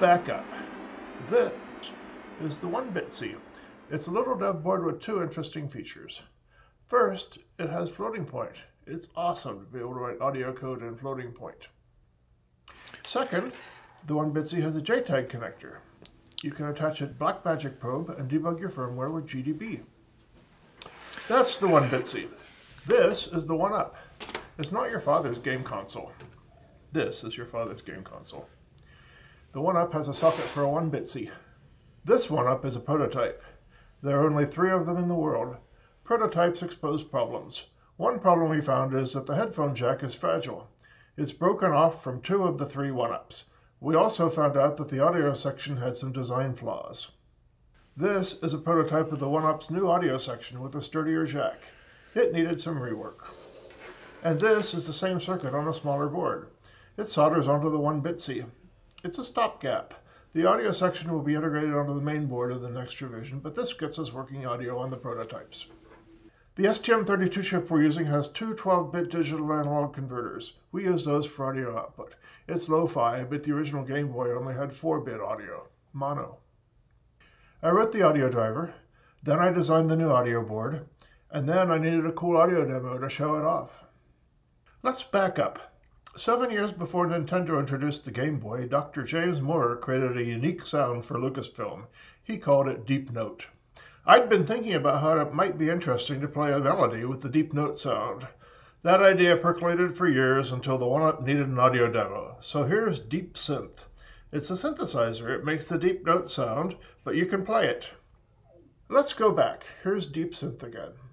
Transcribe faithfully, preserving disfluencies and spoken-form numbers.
back up. This is the one bit sy. It's a little dev board with two interesting features. First, it has floating point. It's awesome to be able to write audio code in floating point. Second, the one bit sy has a J tag connector. You can attach a Black Magic probe and debug your firmware with G D B. That's the one bit sy. This is the one up. It's not your father's game console. This is your father's game console. The one up has a socket for a one bit sy. This one up is a prototype. There are only three of them in the world. Prototypes expose problems. One problem we found is that the headphone jack is fragile. It's broken off from two of the three one ups. We also found out that the audio section had some design flaws. This is a prototype of the one up's new audio section with a sturdier jack. It needed some rework. And this is the same circuit on a smaller board. It solders onto the one bit sy. It's a stopgap. The audio section will be integrated onto the main board of the next revision, but this gets us working audio on the prototypes. The S T M thirty-two chip we're using has two twelve bit digital analog converters. We use those for audio output. It's lo-fi, but the original Game Boy only had four bit audio, mono. I wrote the audio driver, then I designed the new audio board, and then I needed a cool audio demo to show it off. Let's back up. Seven years before Nintendo introduced the Game Boy, Doctor James Moore created a unique sound for Lucasfilm. He called it Deep Note. I'd been thinking about how it might be interesting to play a melody with the Deep Note sound. That idea percolated for years until the one up needed an audio demo. So here's Deep Synth. It's a synthesizer. It makes the Deep Note sound, but you can play it. Let's go back. Here's Deep Synth again.